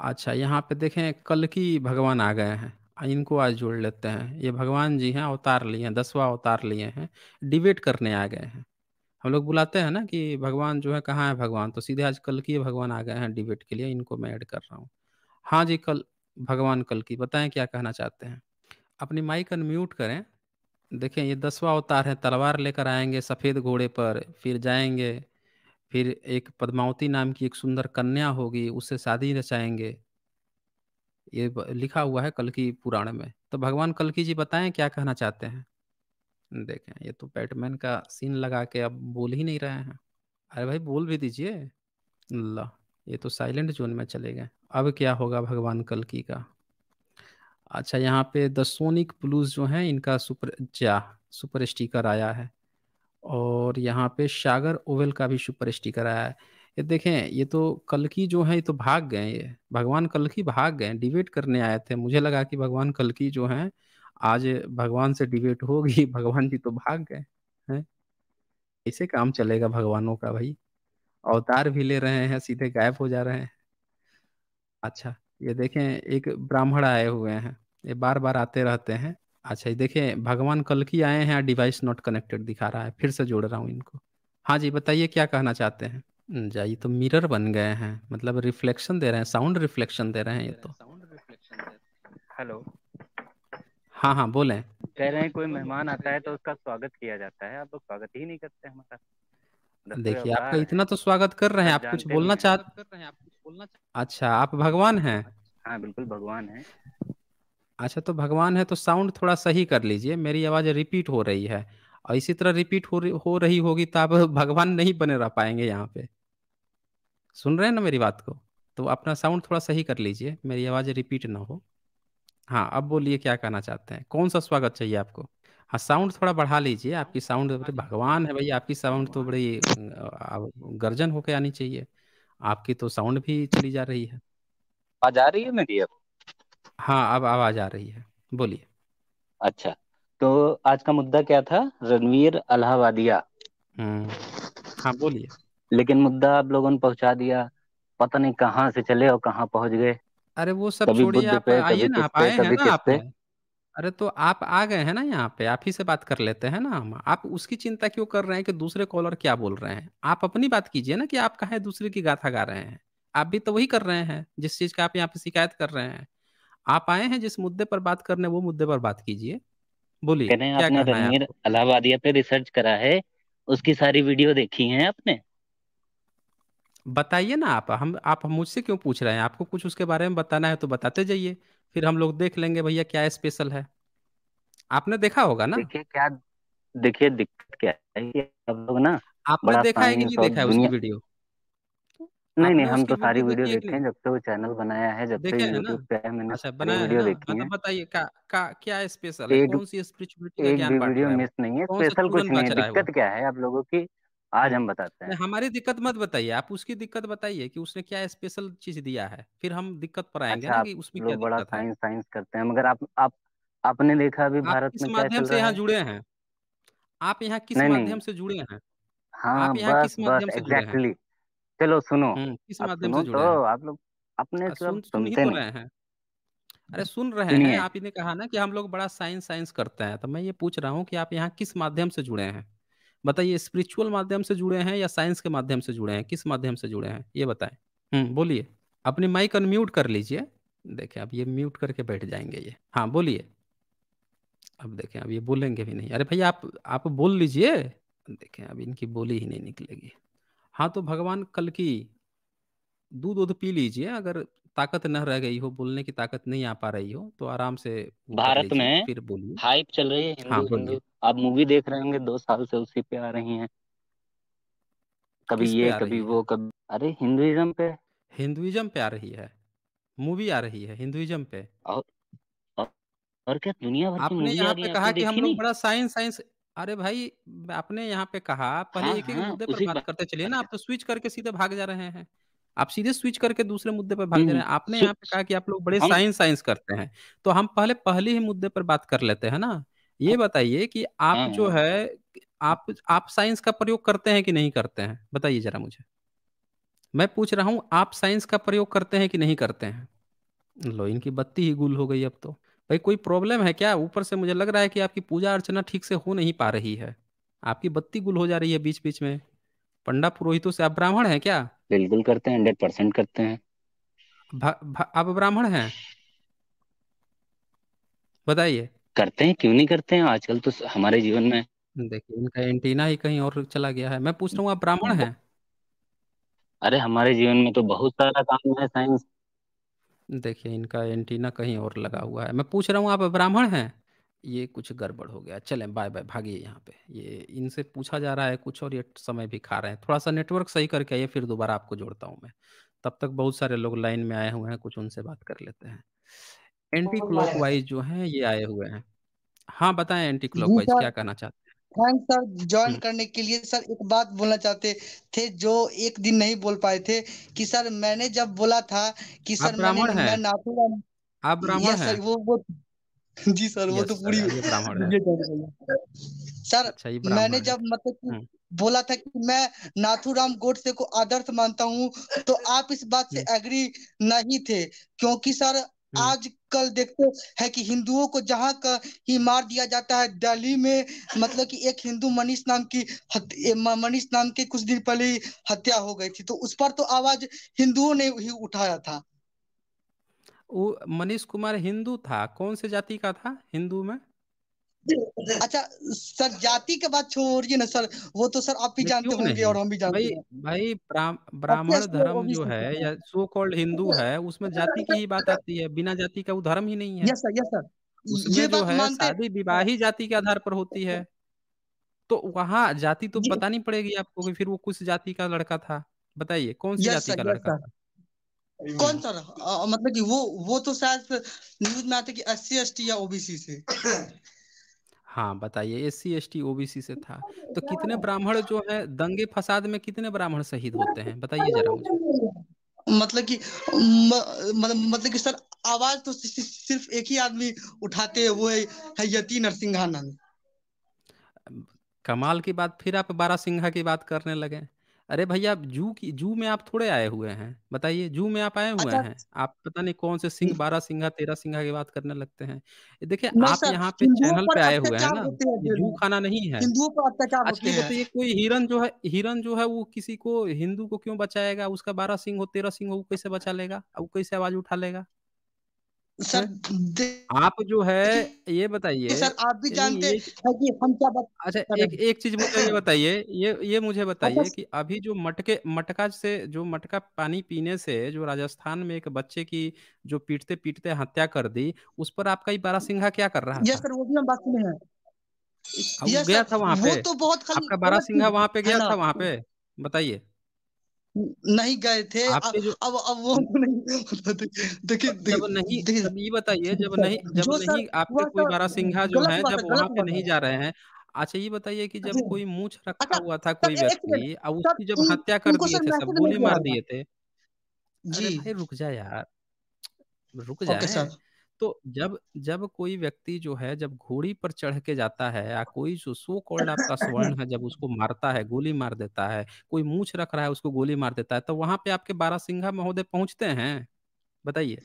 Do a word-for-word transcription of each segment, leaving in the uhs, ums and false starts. अच्छा, यहाँ पे देखें कल्कि भगवान आ गए हैं, आ, इनको आज जोड़ लेते हैं। ये भगवान जी हैं, अवतार लिए हैं, दसवां अवतार लिए हैं, डिबेट करने आ गए हैं। हम लोग बुलाते हैं ना कि भगवान जो है कहाँ है भगवान, तो सीधे आज कल्कि भगवान आ गए हैं डिबेट के लिए, इनको मैं ऐड कर रहा हूँ। हाँ जी, कल भगवान कल्कि, बताएं क्या कहना चाहते हैं। अपनी माइक अनम्यूट करें। देखें ये दसवां अवतार है, तलवार लेकर आएंगे सफ़ेद घोड़े पर, फिर जाएंगे, फिर एक पद्मावती नाम की एक सुंदर कन्या होगी, उससे शादी रचाएंगे। ये ब- लिखा हुआ है कल्कि पुराण में। तो भगवान कल्कि जी बताएं क्या कहना चाहते हैं। देखें ये तो बैटमैन का सीन लगा के अब बोल ही नहीं रहे हैं। अरे भाई बोल भी दीजिए। अल्लाह, ये तो साइलेंट जोन में चले गए। अब क्या होगा भगवान कल्कि का। अच्छा, यहाँ पे द सोनिक प्लूज जो है इनका सुपर जा सुपर स्टिकर आया है, और यहाँ पे सागर ओवेल का भी सुपर स्टिकर आया है। ये देखें, ये तो कल्कि जो है ये तो भाग गए, ये भगवान कल्कि भाग गए, डिबेट करने आए थे। मुझे लगा कि भगवान कल्कि जो हैं आज भगवान से डिबेट होगी, भगवान जी तो भाग गए हैं। ऐसे काम चलेगा भगवानों का भाई, अवतार भी ले रहे हैं सीधे गायब हो जा रहे हैं। अच्छा, ये देखें एक ब्राह्मण आए हुए हैं, ये बार बार आते रहते हैं। अच्छा, ये देखें भगवान कल्कि आए हैं, डिवाइस नॉट कनेक्टेड दिखा रहा है, फिर से जोड़ रहा हूँ इनको। हाँ जी बताइए क्या कहना चाहते हैं। हम्म, जा ये तो मिरर बन गए हैं, मतलब रिफ्लेक्शन दे रहे हैं, साउंड रिफ्लेक्शन दे रहे हैं ये तो। हेलो, हाँ हाँ बोलें। कह रहे हैं कोई मेहमान आता है तो उसका स्वागत किया जाता है, आप लोग स्वागत ही नहीं करते हमारा। दसवें देखिए आपका अवतार है, इतना तो स्वागत कर रहे हैं, आप आप कुछ जानते बोलना भी हैं। चाह अच्छा आप भगवान हैं। हाँ बिल्कुल, भगवान है। अच्छा, तो भगवान है तो साउंड थोड़ा सही कर लीजिए, मेरी आवाज़ रिपीट हो रही है, और इसी तरह रिपीट हो रही हो रही होगी तो आप भगवान नहीं बने रह पाएंगे। यहाँ पे सुन रहे हैं ना मेरी बात को, तो अपना साउंड थोड़ा सही कर लीजिए, मेरी आवाज़ रिपीट ना हो। हाँ अब बोलिए क्या कहना चाहते हैं, कौन सा स्वागत चाहिए आपको। हाँ साउंड थोड़ा बढ़ा लीजिए, आपकी साउंड, अरे भगवान है भाई, आपकी साउंड तो बड़ी अ, अ, गर्जन होके आनी चाहिए, आपकी तो साउंड भी चली जा रही है। आवाज आ रही है मेरी अब? हाँ अब आवाज़ आ रही है, बोलिए। अच्छा, तो आज का मुद्दा क्या था? रणवीर अलहावादिया। हम्म हाँ बोलिए। लेकिन मुद्दा आप लोगों ने पहुंचा दिया, पता नहीं कहाँ से चले और कहाँ पहुंच गए। अरे वो सब कभी छोड़िए, बुद्ध आप पे, आइए कभी ना, किस आप पे, आए हैं कभी ना किस आप। पे। अरे तो आप आ गए हैं ना यहाँ पे, आप ही से बात कर लेते हैं ना हम। आप उसकी चिंता क्यों कर रहे हैं कि दूसरे कॉलर क्या बोल रहे हैं। आप अपनी बात कीजिए ना कि आप कहाँ दूसरे की गाथा गा रहे हैं। आप भी तो वही कर रहे हैं जिस चीज़ का आप यहाँ पे शिकायत कर रहे हैं। आप आए हैं जिस मुद्दे पर बात करने, वो मुद्दे पर बात कीजिए, बोलिए कह रहे हैं क्या आपने कहना है रणवीर आपको। अलहावादिया पे रिसर्च करा है, उसकी सारी वीडियो देखी है आपने? बताइए ना आप हम आप मुझसे क्यों पूछ रहे हैं। आपको कुछ उसके बारे में बताना है तो बताते जाइए, फिर हम लोग देख लेंगे भैया क्या स्पेशल है। आपने देखा होगा ना, देखिए क्या, देखिए दिक्कत क्या है कि आप लोग ना आपने बड़ा देखा है कि साइंस नहीं और देखा है उसकी दुनिया, वीडियो। नहीं नहीं आपने हम उसकी तो सारी वीडियो वीडियो देखी है कि देखे नहीं, हैं जब से वो चैनल बनाया है, जब से देखे है ना। यूट्यूब पे है, मैंने अच्छा सारी बनाया है वीडियो ना, हाँ देखी तो है। बताइए का, का क्या स्पेशल है, एक कौन सी स्पिरिचुअलिटी का एक ज्ञान भी बांट वीडियो रहा है वो, मिस नहीं है। कौन सा स्पेशल कुछ चूरन नहीं है, बाच रहा है वो। दिक्कत क्या है आप लोगों की आज हम्म। हम बताते नहीं, हैं। हमारी दिक्कत मत बताइए, आप उसकी दिक्कत बताइए कि उसने क्या स्पेशल चीज दिया है, फिर हम दिक्कत पर आएंगे अच्छा, ना आप कि उसमें क्या लोग बड़ा दिक्कत है। साइंस साइंस करते हैं, मगर आप आप आपने देखा अभी आप भारत किस में क्या माध्यम चल से रहा यहाँ है? जुड़े हैं, आप यहाँ किस नहीं नहीं माध्यम से जुड़े हैं, आप हाँ यहाँ बस किस बस माध्यम से जुड़े हैं। Exactly exactly. चलो सुनो, हम्म किस आप माध्यम से सुनो तो, जुड़े हैं। आप लोग अपने आ, सुन सब सुन ही सुनते तो नहीं। रहे हैं। अरे सुन रहे हैं, सुनिए, आप ही ने कहा ना कि हम लोग बड़ा साइंस साइंस करते हैं, तो मैं ये पूछ रहा हूँ कि आप यहाँ किस माध्यम से जुड़े हैं। बताइए, स्पिरिचुअल माध्यम से जुड़े हैं या साइंस के माध्यम से जुड़े हैं, किस माध्यम से जुड़े हैं ये बताएं। हम्म बोलिए, अपनी माइक अनम्यूट कर लीजिए। देखें अब ये म्यूट करके बैठ जाएंगे ये। हाँ बोलिए, अब देखें अब ये बोलेंगे भी नहीं। अरे भैया आप आप बोल लीजिए। देखें अब इनकी बोली ही नहीं निकलेगी। हाँ तो भगवान कल्कि, दूध उध पी लीजिए, अगर ताकत न रह गई हो, बोलने की ताकत नहीं आ पा रही हो तो आराम से वो कर भारत लीजिए, में फिर बोलिए। हाइप चल रही है हाँ हिंदू बोलिए, हिंदू। आप मूवी देख रहे होंगे, दो साल से उसी पे आ रही हैं, कभी किस पे ये आ कभी रही है। वो कभी, अरे हिंदुइज्म पे। हिंदुइज्म पे आ रही है, मूवी आ रही है हिंदुइज्म पे। और और, और क्या दुनिया भर की आपने मूवी आ यहाँ रही पे है, कहा आपने कि हम देखी लोग नहीं? बड़ा साइंस साइंस। अरे भाई आपने यहाँ पे कहा, पहले हाँ एक एक हाँ मुद्दे पर उसी बात बात करते चलिए ना। आप तो स्विच करके सीधे भाग जा रहे हैं, आप सीधे स्विच करके दूसरे मुद्दे पर भाग जा हम्म रहे हैं। आपने यहाँ पे सु- कहा कि आप लोग बड़े हम साइंस साइंस करते हैं, तो हम पहले पहले ही मुद्दे पर बात कर लेते हैं ना। ये बताइए कि आप हाँ जो हाँ है आप आप साइंस का प्रयोग करते हैं कि नहीं करते हैं, बताइए जरा मुझे। मैं पूछ रहा हूँ आप साइंस का प्रयोग करते हैं कि नहीं करते हैं। लो, इनकी बत्ती ही गुल हो गई अब तो। भाई कोई प्रॉब्लम है क्या? ऊपर से मुझे लग रहा है कि आपकी पूजा अर्चना ठीक से हो नहीं पा रही है, आपकी बत्ती गुल हो जा रही है बीच बीच में। पंडा पुरोहितों से आप ब्राह्मण हैं क्या? बिल्कुल करते हैं, हंड्रेड परसेंट करते हैं। भा, भा, आप ब्राह्मण हैं? बताइए। करते हैं, क्यों नहीं करते हैं। आजकल तो हमारे जीवन में देखिए इनका एंटीना ही कहीं और चला गया है। मैं पूछ रहा हूँ आप ब्राह्मण ब- हैं? अरे हमारे जीवन में तो बहुत सारा काम है साइंस। देखिए इनका एंटीना कहीं और लगा हुआ है। मैं पूछ रहा हूँ आप ब्राह्मण हैं? ये कुछ गड़बड़ हो गया। चलें बाय बाय, भागिए यहाँ पे। ये इनसे पूछा जा रहा है कुछ और ये समय भी खा रहे हैं। थोड़ा सा नेटवर्क सही करके आइए, फिर दोबारा आपको जोड़ता हूँ मैं। तब तक बहुत सारे लोग लाइन में आए हुए हैं, कुछ उनसे बात कर लेते हैं। एंटी क्लॉक वाइज जो हैं ये आए हुए हैं। हाँ बताएं, एंटी क्लॉक जी वाइज सर, क्या कहना चाहते थैंक सर ज्वाइन हैं? करने के लिए। सर एक बात बोलना चाहते थे जो एक दिन नहीं बोल पाए थे, कि सर मैंने जब बोला था कि आप सर मैंने ब्राह्मण हैं? मैं नाथूराम। आप ब्राह्मण यस हैं? सर, वो वो जी सर, वो तो यस पूरी सर, ये ब्राह्मण है। मुझे जानकारी है। सर अच्छा ये मैंने ब्राह्मण है। जब मतलब कि हम्म बोला था कि मैं नाथूराम गोडसे को आदर्श मानता हूँ, तो आप इस बात से हम्म एग्री नहीं थे, क्योंकि सर हम्म। आज कल देखते हैं कि हिंदुओं को जहाँ का ही मार दिया जाता है। दिल्ली में मतलब कि एक हिंदू मनीष नाम की हत- ए, म- मनीष नाम के कुछ दिन पहले ही हत्या हो गई थी, तो उस पर तो आवाज हिंदुओं ने ही उठाया था। वो मनीष कुमार हिंदू था? कौन से जाति का था हिंदू में? अच्छा सर, जाति के बात छोड़िए ना सर, वो तो सर आप भी नहीं जानते क्यों होंगे नहीं और हम भी भाई, जानते हैं। भाई ब्राह्म सबसे ब्राह्मण अच्छे धर्म जो है ओबीसी। या सो कॉल्ड हिंदू है, उसमें जाति की ही बात आती है। बिना जाति का वो धर्म ही नहीं है। यस सर, यस सर, ये उसमें जो बात है मानते शादी विवाह हैं। ही जाति के आधार पर होती है, तो वहाँ जाति तो जी बतानी पड़ेगी आपको कि फिर वो किस जाति का लड़का था। बताइए कौन सी यस जाति का सर, यस लड़का सर। था? कौन हम्म सर? अ, मतलब कि वो वो तो शायद न्यूज में आता है कि एस सी एस टी या ओबीसी से। हाँ बताइए। S C S T OBC से था, तो कितने ब्राह्मण जो है दंगे फसाद में कितने ब्राह्मण शहीद होते हैं बताइए जरा मुझे। मतलब कि म- मतलब मतलब कि सर आवाज तो सि- सि- सिर्फ एक ही आदमी उठाते हैं, वो है, है यति नरसिंहानंद। अब कमाल की बात, फिर आप बारहसिंघा की बात करने लगे। अरे भैया आप जू की जू में आप थोड़े आए हुए हैं। बताइए जू में आप आए हुए अच्छा हैं, आप पता नहीं कौन से सिंह, बारह सिंघा तेरह सिंघा की बात करने लगते हैं। ये देखिए नहीं आप सर, यहाँ पे हिंदुओं चैनल पर पे आए हुए हैं अत्याचार ना, होते हैं ये जू डेली, खाना नहीं है। हिंदुओं पर अत्याचार अच्छा होते ये हैं। बताइए कोई हिरन जो है, हिरन जो है वो किसी को, हिंदू को क्यों बचाएगा? उसका बारह सिंह हो तेरह सिंह हो, वो कैसे बचा लेगा? वो कैसे आवाज उठा लेगा? सर हैं देखिए आप जो है ये बताइए। सर, आप भी ये नहीं जानते ये हैं कि हम क्या बात अच्छा, कर रहे एक एक चीज मुझे ये हैं। बताइए, ये ये मुझे अच्छा बताइए कि अभी जो मटके मटका से जो मटका पानी पीने से जो राजस्थान में एक बच्चे की जो पीटते पीटते हत्या कर दी, उस पर आपका ये बारहसिंघा क्या कर रहा यस था? सर, वो भी हम बात सुने हैं। अब वो यस गया सर, था वहां वो पे? तो बहुत खल, आपका गलत बारहसिंघा चीज वहां पे है गया ना। था? वहां पे बताइए नहीं गए थे। अब आपके जो अब अब वो तो नहीं। देखिए जब नहीं, देखिए देखिए, अब ये बताइए जब नहीं, जब जो सर नहीं आपके हुआ कोई सर बारहसिंघा जो गलत हैं हुआ जब था, वहां गलत पे हुआ नहीं था। जा रहे हैं। अच्छा ये बताइए कि जब कोई मूछ रखा अच्छा हुआ था कोई सर, ए- एक मिनट व्यक्ति, अब सर उसकी जब इन, हत्या कर इनको दिए सर थे, सब मैसेज नहीं गोली किया मार था दिए थे। जी। अरे भाई रुक जा यार, रुक ओके जाए। सर, तो जब जब कोई व्यक्ति जो है जब घोड़ी पर चढ़ के जाता है या कोई जो सो कॉल्ड आपका स्वर्ण है जब उसको मारता है, गोली मार देता है, कोई मूछ रख रहा है उसको गोली मार देता है, तो वहां पे आपके बारहसिंघा महोदय पहुंचते हैं? बताइए।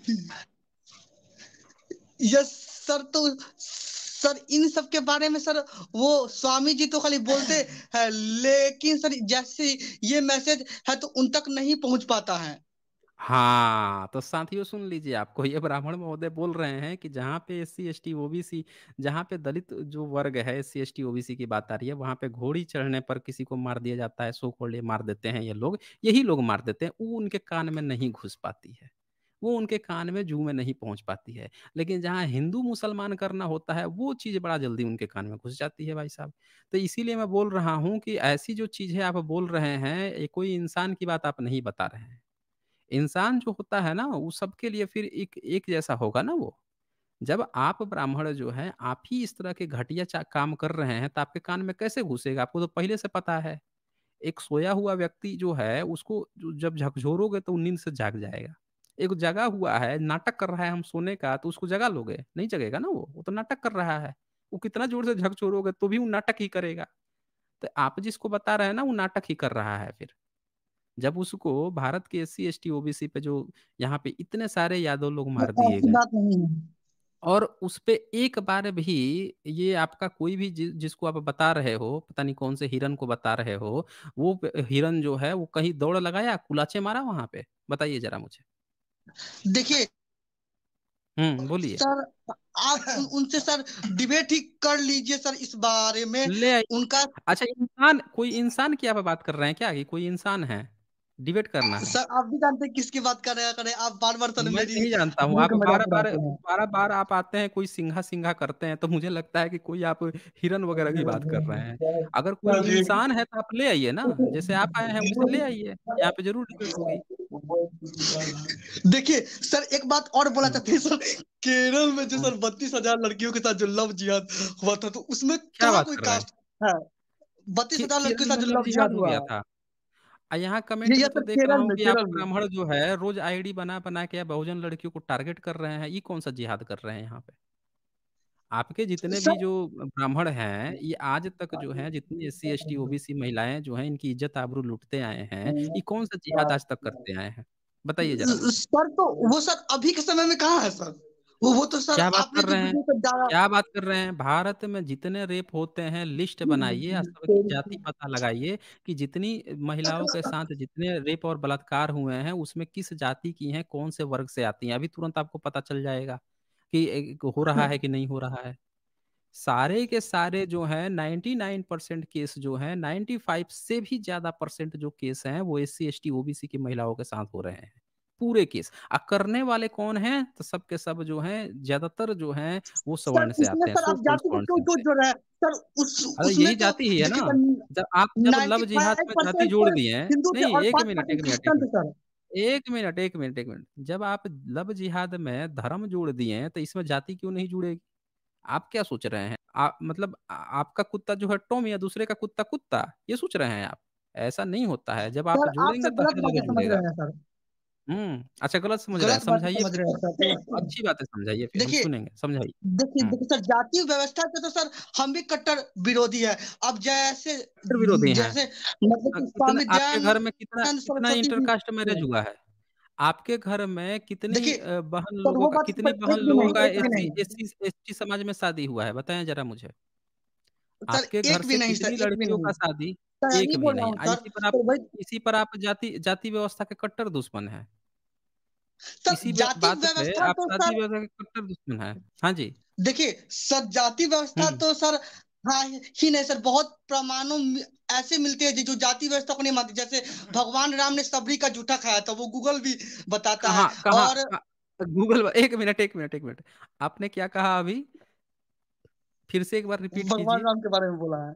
यस सर, तो सर इन सब के बारे में सर वो स्वामी जी तो खाली बोलते हैं, लेकिन सर जैसे ये मैसेज है तो उन तक नहीं पहुंच पाता है। हाँ तो साथियों सुन लीजिए, आपको ये ब्राह्मण महोदय बोल रहे हैं कि जहाँ पे S C S T OBC, जहाँ पे दलित जो वर्ग है S C S T OBC की बात आ रही है, वहाँ पे घोड़ी चढ़ने पर किसी को मार दिया जाता है, सो कॉल्ड मार देते हैं ये लोग, यही लोग मार देते हैं। वो उनके कान में नहीं घुस पाती है, वो उनके कान में जू में नहीं पहुंच पाती है। लेकिन जहाँ हिंदू मुसलमान करना होता है वो चीज़ बड़ा जल्दी उनके कान में घुस जाती है भाई साहब। तो इसीलिए मैं बोल रहा हूँ कि ऐसी जो चीज़ें आप बोल रहे हैं, ये कोई इंसान की बात आप नहीं बता रहे हैं। इंसान जो होता है ना वो सबके लिए फिर एक एक जैसा होगा ना वो। जब आप ब्राह्मण जो है आप ही इस तरह के घटिया चा- काम कर रहे हैं, तो आपके कान में कैसे घुसेगा? आपको तो पहले से पता है। एक सोया हुआ व्यक्ति जो है उसको जो- जब झकझोरोगे तो वो नींद से जाग जाएगा। एक जगा हुआ है, नाटक कर रहा है हम सोने का, तो उसको जगा लोगे? नहीं जगेगा ना वो वो तो नाटक कर रहा है। वो कितना जोर से झकझोरोगे तो भी वो नाटक ही करेगा। तो आप जिसको बता रहे हैं ना वो नाटक ही कर रहा है। फिर जब उसको भारत के S C S T OBC पे जो यहाँ पे इतने सारे यादव लोग मार दिए गए और उस पे एक बार भी ये आपका कोई भी जि, जिसको आप बता रहे हो, पता नहीं कौन से हिरन को बता रहे हो, वो हिरन जो है वो कहीं दौड़ लगाया, कुलाचे मारा वहां पे? बताइए जरा मुझे। देखिए हम्म बोलिए सर, आप उनसे सर डिबेट ही कर लीजिए सर इस बारे में ले उनका। अच्छा इंसान, कोई इंसान की आप बात कर रहे हैं क्या कि कोई इंसान है? डिबेट करना है सर, आप भी जानते हैं किसकी बात कर रहे हैं, कर रहे हैं आप बार बार। मैं नहीं जानता हूँ, आप बार बार बार बार आप आते हैं कोई सिंघा सिंघा करते हैं, तो मुझे लगता है कि कोई आप हिरन वगैरह की बात कर रहे हैं। अगर कोई इंसान है तो आप ले आइए ना, जैसे आप आए हैं उसे ले आइए, यहाँ पे जरूर डिबेट होगी। देखिए सर एक बात और बोला चाहते हैं सर, केरल में जो सर बत्तीस हजार लड़कियों के साथ जो लव जिहाद हुआ था, तो उसमें क्या कोई कास्ट है? बत्तीस हजार लड़कियों के साथ जो लव जिहाद हुआ था, यहाँ कमेंट तो देख रहा हूँ कि आप ब्राह्मण जो है रोज आईडी बना बना के बहुजन लड़कियों को टारगेट कर रहे हैं। ये कौन सा जिहाद कर रहे हैं? यहाँ पे आपके जितने भी जो ब्राह्मण हैं, ये आज तक जो है जितनी S C S T OBC महिलाएं जो हैं इनकी इज्जत आबरू लूटते आए हैं, ये कौन सा जिहाद आज तक करते आए हैं? बताइए जरा सर। तो वो सर अभी के समय में कहाँ है सर? वो वो तो सर क्या बात कर रहे हैं, क्या बात कर रहे हैं? भारत में जितने रेप होते हैं लिस्ट बनाइए, सबकी जाति पता लगाइए कि जितनी महिलाओं के साथ जितने रेप और बलात्कार हुए हैं उसमें किस जाति की हैं, कौन से वर्ग से आती हैं। अभी तुरंत आपको पता चल जाएगा कि हो रहा है कि नहीं हो रहा है। सारे के सारे जो है निन्यानवे परसेंट केस जो है, पचानवे से भी ज्यादा परसेंट जो केस हैं वो S C S T OBC की महिलाओं के साथ हो रहे हैं, पूरे केस। आ करने वाले कौन हैं? तो सब के सब जो हैं ज्यादातर जो हैं वो सवर्ण से आते हैं। अरे यही जाति ही है ना, जब आप जब लव जिहाद में जाति जोड़ दिए हैं। नहीं एक मिनट एक मिनट एक मिनट एक मिनट एक मिनट जब आप लव जिहाद में धर्म जोड़ दिए हैं तो इसमें जाति क्यों नहीं जुड़ेगी? आप क्या सोच रहे हैं? आप मतलब आपका कुत्ता जो है टॉम या दूसरे का कुत्ता कुत्ता, ये सोच रहे हैं आप? ऐसा नहीं होता है। जब आप जोड़ेंगे तो हम्म अच्छा गलत समझ रहे हैं, समझाइए। अच्छी बातें समझाइए, देखिए सुनेंगे, समझाइए। देखिए देखिए सर, जातीय व्यवस्था के तो सर हम भी कट्टर विरोधी है। अब जैसे विरोधी जैसे मतलब आपके घर में कितना कितना इंटरकास्ट मैरिज हुआ है? आपके घर में कितनी बहन लोगों का कितनी बहन लोगों का एससी एसटी समाज में शादी हुआ है? बताएं जरा मुझे। आपके घर से कितनी लड़कियों का शादी? एक भी नहीं। इसी पर आप इसी पर आप जाति जाति व्यवस्था के कट्टर दुश्मन है। इसी बात पे आप जाति व्यवस्था के कट्टर दुश्मन है। हाँ जी देखिए सर, जाति व्यवस्था तो सर हाँ ही नहीं सर, बहुत प्रमाणों ऐसे मिलते हैं जो जाति व्यवस्था को नहीं मानते। जैसे भगवान राम ने सबरी का जूठा खाया था, वो गूगल भी बताता है। और गूगल एक मिनट एक मिनट एक मिनट आपने क्या कहा अभी? फिर से एक बार रिपीट कीजिए। भगवान राम के बारे में बोला है,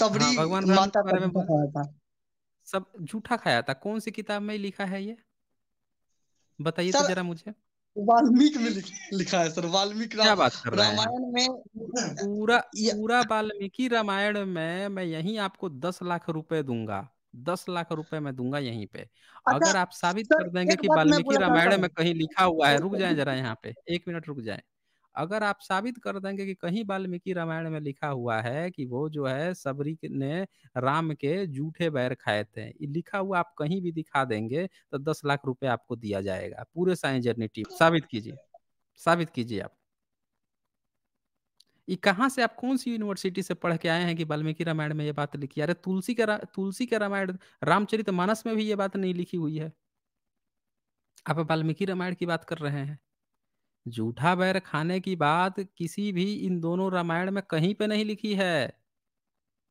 सबरी हाँ, भगवान राम के बारे में बोला था, सब झूठा खाया था। कौन सी किताब में लिखा है ये बताइए तो जरा मुझे। वाल्मीकि में लिखा है सर, वाल्मीकि रामायण में पूरा पूरा वाल्मीकि रामायण में। मैं यहीं आपको दस लाख रुपए दूंगा, दस लाख रुपए मैं दूंगा यहीं पे अगर आप साबित कर देंगे कि वाल्मीकि रामायण में कहीं लिखा हुआ है। रुक जाए जरा यहाँ पे एक मिनट रुक जाए। अगर आप साबित कर देंगे कि कहीं वाल्मीकि रामायण में लिखा हुआ है कि वो जो है सबरी ने राम के झूठे बैर खाए थे, ये लिखा हुआ आप कहीं भी दिखा देंगे तो दस लाख रुपए आपको दिया जाएगा। पूरे साइंस जर्नी टीम साबित कीजिए, साबित कीजिए आप। ये कहाँ से आप कौन सी यूनिवर्सिटी से पढ़ के आए हैं कि वाल्मीकि रामायण में ये बात लिखी? अरे तुलसी के तुलसी के रामायण रामचरित मानस में भी ये बात नहीं लिखी हुई है। आप वाल्मीकि रामायण की बात कर रहे हैं। झूठा बैर खाने की बात किसी भी इन दोनों रामायण में कहीं पे नहीं लिखी है।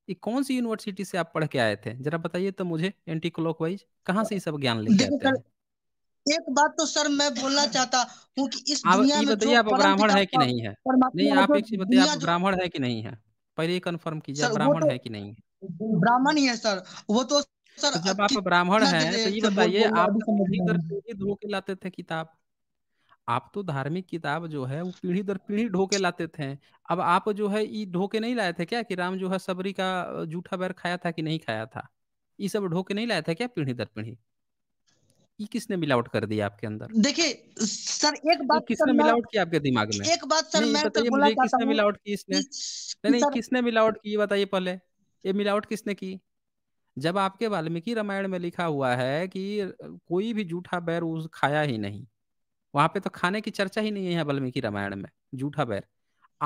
ये कौन सी यूनिवर्सिटी से आप पढ़ के आए थे जरा बताइए तो मुझे। एंटी क्लॉक वाइज कहाँ से ये सब ज्ञान लेके आते हैं? एक बात तो सर मैं बोलना चाहता हूँ कि इस दुनिया में बताइए आप ब्राह्मण है कि नहीं है? नहीं आप एक चीज बताइए, आप ब्राह्मण है कि नहीं है? पहले ये कंफर्म कीजिए ब्राह्मण है कि नहीं है? ब्राह्मण ही है सर वो तो सर। जब आप ब्राह्मण है तो ये बताइए आप धो के लाते थे किताब? आप तो धार्मिक किताब जो है वो पीढ़ी दर पीढ़ी ढोके लाते थे। अब आप जो है ये ढोके नहीं लाए थे क्या कि राम जो है सबरी का जूठा बैर खाया था कि नहीं खाया था? ये सब ढोके नहीं लाए थे क्या पीढ़ी दर पीढ़ी? ये किसने मिलावट कर दिया आपके अंदर? देखिए सर एक बात किसने मिलावट की आपके दिमाग में? एक बात सर मैं तो बोला चाहता हूं किसने मिलावट की इसने? नहीं किसने मिलावट की बताइए पहले। ये मिलावट किसने की? जब आपके वाल्मीकि रामायण में लिखा हुआ है कि कोई भी जूठा बैर उस खाया ही नहीं, वहां पे तो खाने की चर्चा ही नहीं है यहाँ वाल्मीकि रामायण में, जूठा बैर।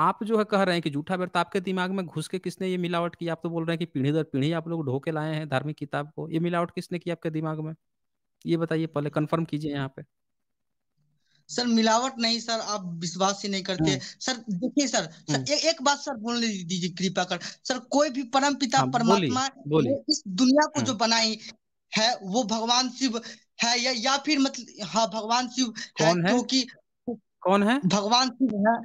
आप जो है कह रहे हैं कि जूठा बैर, तो आपके दिमाग में घुस के किसने ये मिलावट की? आप तो बोल रहे हैं कि पीढ़ी दर पीढ़ी आप लोग ढोके लाए हैं धार्मिक किताब को, ये मिलावट किसने की आपके दिमाग में? ये बताइए, पहले कंफर्म कीजिए यहाँ पे। सर मिलावट नहीं सर, आप विश्वास ही नहीं करते सर। देखिए सर, सर ए, एक बात सर बोलने दीजिए कृपा कर सर। कोई भी परम पिता परमात्मा इस दुनिया को जो बनाई है वो भगवान शिव है, या, या फिर मतलब हाँ भगवान शिव है, क्योंकि कौन है भगवान शिव है।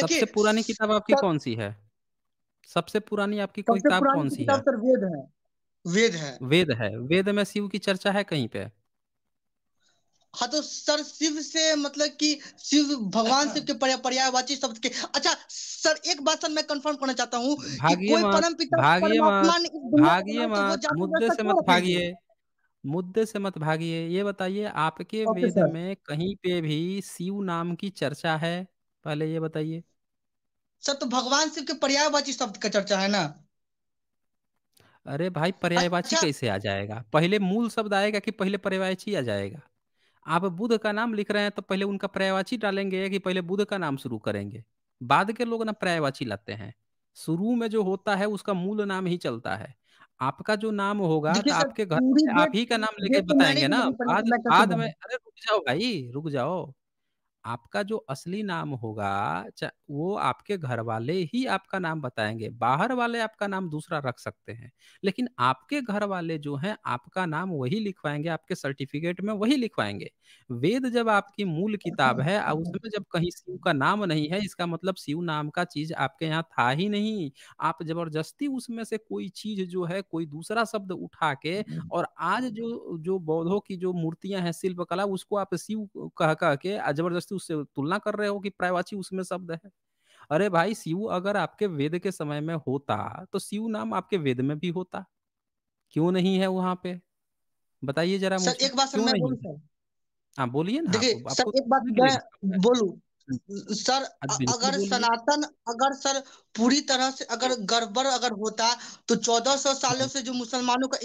सबसे पुरानी किताब आपकी कौन सी है? सबसे पुरानी आपकी किताब कौन सी है? वेद है, वेद है, वेद है। वेद में शिव की चर्चा है कहीं पे? हाँ तो सर शिव से मतलब कि शिव भगवान शिव के पर्यायवाची शब्द के। अच्छा सर एक बात सर मैं कंफर्म करना चाहता हूँ, मुद्दे से मत भागिए, मुद्दे से मत भागिए। ये बताइए आपके वेद में कहीं पे भी शिव नाम की चर्चा है? पहले ये बताइए सर। तो भगवान शिव के पर्यायवाची शब्द का चर्चा है ना। अरे भाई पर्यायवाची कैसे आ जाएगा? पहले मूल शब्द आएगा कि पहले पर्यायवाची आ जाएगा? आप बुद्ध का नाम लिख रहे हैं तो पहले उनका पर्यायवाची डालेंगे कि पहले बुद्ध का नाम शुरू करेंगे? बाद के लोग ना पर्यायवाची लाते हैं, शुरू में जो होता है उसका मूल नाम ही चलता है। आपका जो नाम होगा तो आपके घर आप ही का नाम लेके बताएंगे ना, बाद बाद में। अरे रुक जाओ भाई, रुक जाओ। आपका जो असली नाम होगा वो आपके घर वाले ही आपका नाम बताएंगे, बाहर वाले आपका नाम दूसरा रख सकते हैं, लेकिन आपके घर वाले जो हैं आपका नाम वही लिखवाएंगे, आपके सर्टिफिकेट में वही लिखवाएंगे। वेद जब आपकी मूल किताब है और उसमें जब कहीं शिव का नाम नहीं है, इसका मतलब शिव नाम का चीज आपके यहाँ था ही नहीं। आप जबरदस्ती उसमें से कोई चीज जो है, कोई दूसरा शब्द उठा के, और आज जो जो बौद्धों की जो मूर्तियां हैं शिल्पकला, उसको आप शिव कह कह के जबरदस्ती उससे तुलना कर रहे हो कि पर्यायवाची उसमें शब्द है। अरे भाई शिव अगर आपके वेद के समय में होता तो शिव नाम आपके वेद में भी होता, क्यों नहीं है वहां पे? बताइए जरा मुझे। सर एक बात सर मैं बोलूं सर? हां बोलिए ना। देखिए सर एक बात मैं बोलूं सर, अगर सनातन अगर सर पूरी तरह से अगर गड़बड़ अगर होता तो चौदह सौ सालों से जो मुसलमानों का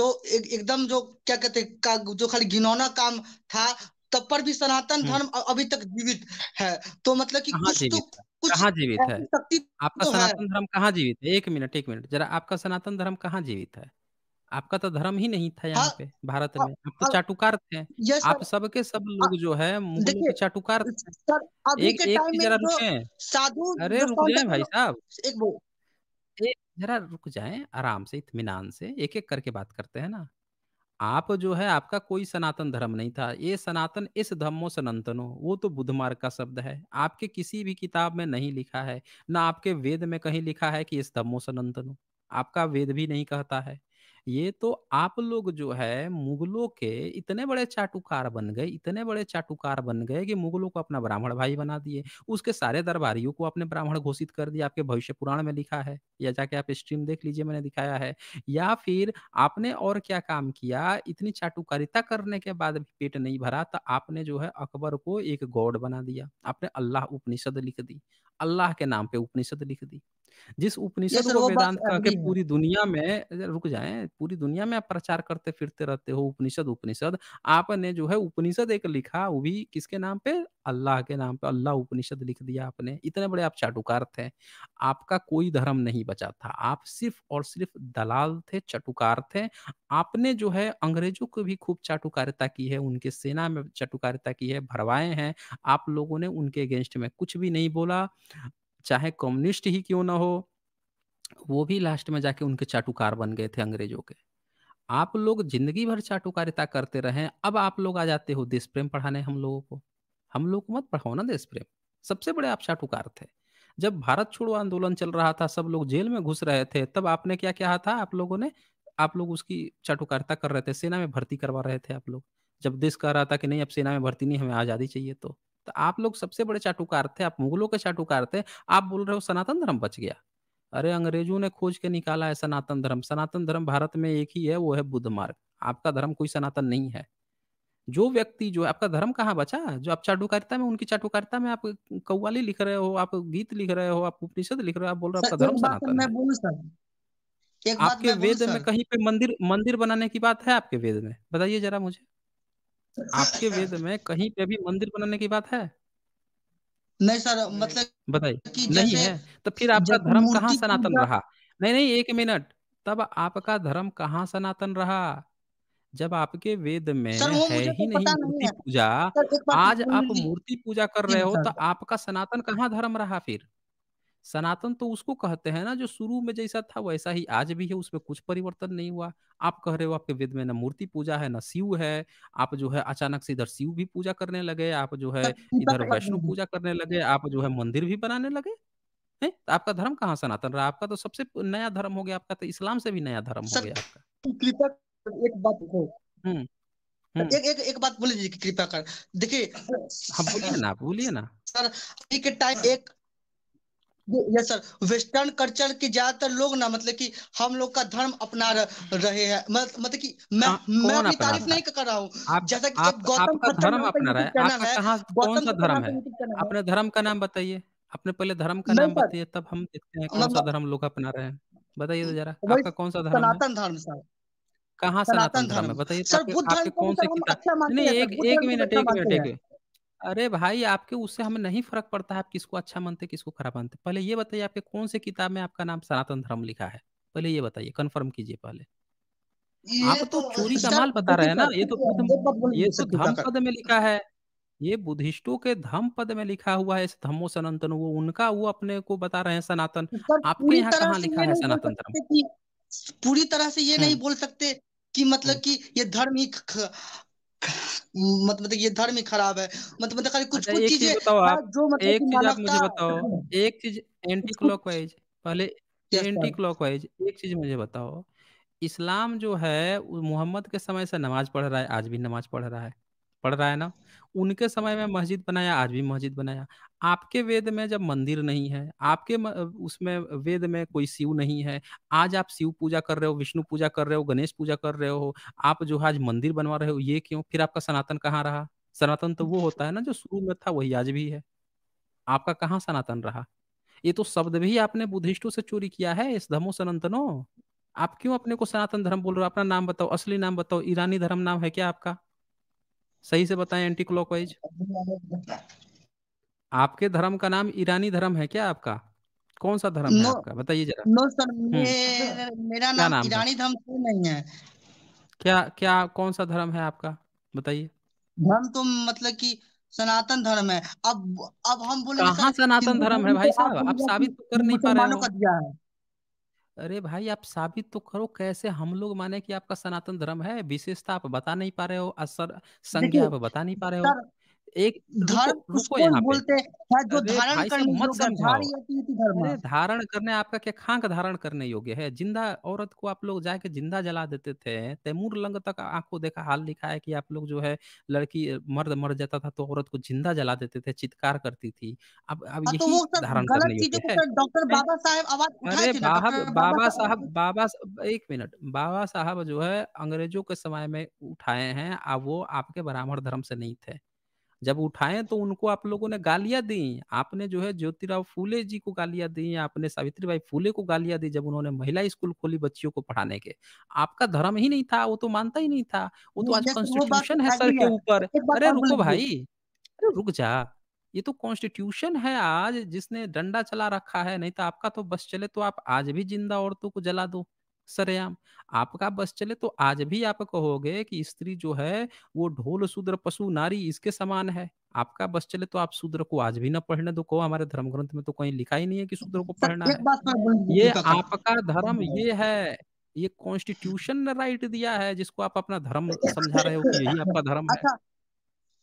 जो एकदम जो क्या कहते जो खाली घिनौना काम था, तब पर भी सनातन धर्म अभी तक जीवित है। तो मतलब कि कुछ तो कुछ कहाँ जीवित है आपका तो सनातन धर्म? कहाँ जीवित है? एक मिनट एक मिनट जरा, आपका सनातन धर्म कहाँ जीवित है? आपका तो धर्म ही नहीं था यहाँ पे भारत में। आप तो चाटुकार थे, आप सबके सब लोग जो है मुगलों के चाटुकार थे। एक एक जरा रुकें साधु, अरे रुक जाए भाई साहब, जरा रुक जाए, आराम से इत्मीनान से एक एक करके बात करते हैं ना। आप जो है आपका कोई सनातन धर्म नहीं था। ये सनातन इस धम्मो सनातनो, वो तो बुद्ध मार्ग का शब्द है, आपके किसी भी किताब में नहीं लिखा है, ना आपके वेद में कहीं लिखा है कि इस धम्मो सनातनो, आपका वेद भी नहीं कहता है। ये तो आप लोग जो है मुगलों के इतने बड़े चाटुकार बन गए, इतने बड़े चाटुकार बन गए कि मुगलों को अपना ब्राह्मण भाई बना दिए, उसके सारे दरबारियों को अपने ब्राह्मण घोषित कर दिया। आपके भविष्य पुराण में लिखा है, या जाके आप स्ट्रीम देख लीजिए, मैंने दिखाया है। या फिर आपने और क्या काम किया? इतनी चाटुकारिता करने के बाद भी पेट नहीं भरा तो आपने जो है अकबर को एक गॉड बना दिया, आपने अल्लाह उपनिषद लिख दी, अल्लाह के नाम पे उपनिषद लिख दी, जिस उपनिषद को वेदांत कह के पूरी दुनिया में, रुक जाएं, पूरी दुनिया में आप प्रचार करते फिरते रहते हो उपनिषद उपनिषद। आपने जो है उपनिषद एक लिखा, वो भी किसके नाम पे? अल्लाह के नाम पे, अल्लाह उपनिषद लिख दिया आपने। इतने बड़े आप चाटुकार थे, आपका कोई धर्म नहीं बचा था, आप सिर्फ और सिर्फ दलाल थे, चाटुकार थे। आपने जो है अंग्रेजों को भी खूब चाटुकारिता की है, उनके सेना में चाटुकारिता की है, भरवाए हैं। आप लोगों ने उनके अगेंस्ट में कुछ भी नहीं बोला, चाहे कम्युनिस्ट ही क्यों ना हो, वो भी लास्ट में जाके उनके चाटुकार बन गए थे अंग्रेजों के। आप लोग जिंदगी भर चाटुकारिता करते रहे, अब आप लोग आ जाते हो देश प्रेम पढ़ाने हम लोगों को। हम लोग मत पढ़ाओ ना देश प्रेम, सबसे बड़े आप चाटुकार थे। जब भारत छोड़ो आंदोलन चल रहा था, सब लोग जेल में घुस रहे थे, तब आपने क्या कहा था? आप लोगों ने, आप लोग उसकी चाटुकारिता कर रहे थे, सेना में भर्ती करवा रहे थे आप लोग, जब देश कह रहा था कि नहीं अब सेना में भर्ती नहीं, हमें आजादी चाहिए। तो तो आप लोग सबसे बड़े चाटुकार थे, आप मुगलों के चाटुकार थे। आप बोल रहे हो सनातन धर्म बच गया? अरे अंग्रेजों ने खोज के निकाला है सनातन धर्म। सनातन धर्म भारत में एक ही है, वो है बुद्ध मार्ग। आपका धर्म कोई सनातन नहीं है। जो व्यक्ति जो आपका धर्म कहाँ बचा? जो आप चाटुकारिता में, उनकी चाटुकारिता में आप कव्वाली लिख रहे हो, आप गीत लिख रहे हो, आप उपनिषद लिख रहे हो, आप बोल रहे हो आपका धर्म सनातन है। एक बात आपके वेद में कहीं पे मंदिर मंदिर बनाने की बात है? आपके वेद में बताइए जरा मुझे, आपके वेद में कहीं पे भी मंदिर बनाने की बात है? नहीं सर, मतलब बताइए नहीं है तो फिर आपका धर्म कहाँ सनातन रहा? नहीं नहीं एक मिनट, तब आपका धर्म कहाँ सनातन रहा जब आपके वेद में है ही नहीं मूर्ति पूजा? आज आप मूर्ति पूजा कर रहे हो तो आपका सनातन कहाँ धर्म रहा? फिर सनातन तो उसको कहते हैं ना जो शुरू में जैसा था वैसा ही आज भी है, उसमें कुछ परिवर्तन नहीं हुआ। आप कह रहे हो आपके वेद में ना मूर्ति पूजा है ना शिव है, आप जो है अचानक से इधर शिव भी पूजा करने लगे, आप जो है इधर वैष्णव पूजा करने लगे, आप जो है मंदिर भी बनाने लगे। नहीं तो आपका धर्म कहाँ सनातन रहा? आपका तो सबसे नया धर्म हो गया, आपका तो इस्लाम से भी नया धर्म हो गया आपका। एक बात हम्म एक एक एक बात बोलिए कृपा कर, देखिए बोलिए ना बोलिए ना सर। एक टाइम एक यस सर वेस्टर्न कल्चर के ज्यादातर लोग ना मतलब कि हम लोग का धर्म अपना रहे हैं, मतलब कि मैं मैं अपनी तारीफ नहीं कर रहा हूँ। जैसा कि गौतम का धर्म अपना रहा है, आपका कहाँ कौन सा धर्म है? अपने धर्म का नाम बताइए, अपने पहले धर्म का नाम बताइए तब हम देखते हैं कौन सा धर्म लोग अपना रहे हैं। बताइए तो जरा आपका कौन सा धर्म? सनातन धर्म सर। कहाँ सनातन धर्म है बताइए? आपके कौन से किताब? नहीं एक एक मिनट एक मिनट अरे भाई आपके उससे हमें नहीं फर्क पड़ता है आप किसको अच्छा मानते किसको खराब मानते। पहले ये बताइए आपके कौन से किताब में आपका नाम सनातन धर्म लिखा है? पहले ये बताइए, कंफर्म कीजिए पहले। आप तो चोरी का माल बता रहे हैं ना, ये तो ये तो धम्मपद में लिखा है, ये बुद्धिस्टों के धम्मपद में लिखा हुआ है। इस धम्मो सनातन वो उनका वो अपने को बता रहे हैं सनातन। आपके यहाँ कहाँ लिखा है सनातन धर्म? पूरी तरह से ये नहीं बोल सकते कि मतलब कि ये धर्म ही मतलब ये धर्म ही खराब है, मतलब मतलब कुछ कुछ चीजें जो मतलब एक चीज आप मुझे बताओ, एक चीज एंटी क्लॉक वाइज, पहले एंटी क्लॉक वाइज एक चीज मुझे बताओ, इस्लाम जो है मोहम्मद के समय से नमाज पढ़ रहा है, आज भी नमाज पढ़ रहा है, पढ़ रहा है ना? उनके समय में मस्जिद बनाया, आज भी मस्जिद बनाया। आपके वेद में जब मंदिर नहीं है, आपके उसमें वेद में कोई शिव नहीं है, आज आप शिव पूजा कर रहे हो, विष्णु पूजा कर रहे हो, गणेश पूजा कर रहे हो, आप जो आज मंदिर बनवा रहे हो, ये क्यों? फिर आपका सनातन कहाँ रहा? सनातन तो वो होता है ना जो शुरू में था वही आज भी है, आपका कहाँ सनातन रहा? ये तो शब्द भी आपने बुद्धिस्टों से चोरी किया है, इस धम्मो सनातनो। आप क्यों अपने को सनातन धर्म बोल रहे हो? अपना नाम बताओ, असली नाम बताओ। ईरानी धर्म नाम है क्या आपका? सही से बताएं एंटी क्लॉकवाइज, आपके धर्म का नाम ईरानी धर्म है क्या? आपका कौन सा धर्म है आपका बताइए जरा। नो सर, मे, मेरा नाम ईरानी धर्म तो नहीं है। क्या क्या कौन सा धर्म है आपका बताइए? धर्म तो मतलब कि सनातन धर्म है। अब अब हम बोले कहाँ सनातन धर्म है भाई साहब? आप साबित कर नहीं पा रहे हो। अरे भाई आप साबित तो करो, कैसे हम लोग माने कि आपका सनातन धर्म है? विशेषता आप बता नहीं पा रहे हो, असर संज्ञा आप बता नहीं पा रहे हो। एक धर्म उसको यहाँ बोलते हैं जो धारण करने मत समझाओ। धारण करने आपका क्या खांक धारण करने योग्य है? जिंदा औरत को आप लोग जाके जिंदा जला देते थे। तैमूर लंग तक आपको देखा हाल लिखा है कि आप लोग जो है लड़की मर्द मर जाता था तो औरत को जिंदा जला देते थे, चित्कार करती थी। अब अब यही धारण करने योग्य है? डॉक्टर बाबा साहब आवाज अरे बाबा साहब बाबा एक मिनट बाबा साहब जो है अंग्रेजों के समय में उठाए हैं, अब वो आपके ब्राह्मण धर्म से नहीं थे। जब उठाए तो उनको आप लोगों ने गालियां दी, आपने जो है ज्योतिराव फूले जी को गालियां दी, आपने सावित्रीबाई फूले को गालियां दी जब उन्होंने महिला स्कूल खोली बच्चियों को पढ़ाने के। आपका धर्म ही नहीं था, वो तो मानता ही नहीं था, वो तो आज कॉन्स्टिट्यूशन है सर के ऊपर। अरे रुको भाई, अरे रुक जा, ये तो कॉन्स्टिट्यूशन है आज जिसने डंडा चला रखा है। नहीं तो आपका तो बस चले तो आप आज भी जिंदा औरतों को जला दो सरेआम। आपका बस चले तो आज भी आप कहोगे कि स्त्री जो है वो ढोल शूद्र पशु नारी इसके समान है। आपका बस चले तो आप शूद्र को आज भी ना पढ़ने दो, कहो हमारे धर्म ग्रंथ में तो कहीं लिखा ही नहीं है कि शूद्र को पढ़ना है। ये आपका धर्म ये है, ये कॉन्स्टिट्यूशन ने राइट दिया है जिसको आप अपना धर्म समझा रहे हो कि यही आपका धर्म है।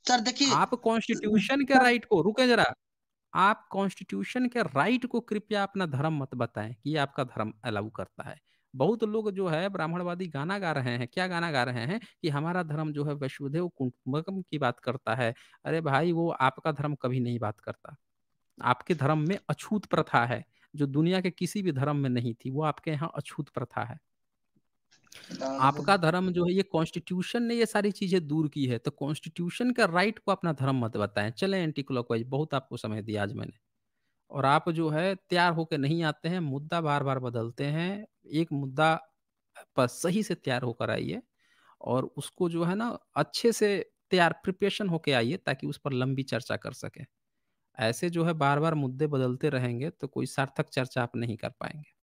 सर देखिए आप कॉन्स्टिट्यूशन के राइट को, रुके जरा, आप कॉन्स्टिट्यूशन के राइट को कृपया अपना धर्म मत बताएं कि आपका धर्म अलाउ करता है। बहुत लोग जो है ब्राह्मणवादी गाना गा रहे हैं, क्या गाना गा रहे हैं कि हमारा धर्म जो है वैष्णवधर्म कुटुंबकम की बात करता है। अरे भाई वो आपका धर्म कभी नहीं बात करता। आपके धर्म में अछूत प्रथा है जो दुनिया के किसी भी धर्म में नहीं थी, वो आपके यहाँ अछूत प्रथा है। आपका धर्म जो है ये कॉन्स्टिट्यूशन ने ये सारी चीजें दूर की है, तो कॉन्स्टिट्यूशन का राइट को अपना धर्म मत बताएं। चले एंटी क्लॉकवाइज, बहुत आपको समय दिया आज मैंने, और आप जो है तैयार होकर नहीं आते हैं, मुद्दा बार बार बदलते हैं। एक मुद्दा पर सही से तैयार होकर आइए और उसको जो है ना अच्छे से तैयार प्रिपरेशन होके आइए ताकि उस पर लंबी चर्चा कर सके। ऐसे जो है बार बार मुद्दे बदलते रहेंगे तो कोई सार्थक चर्चा आप नहीं कर पाएंगे।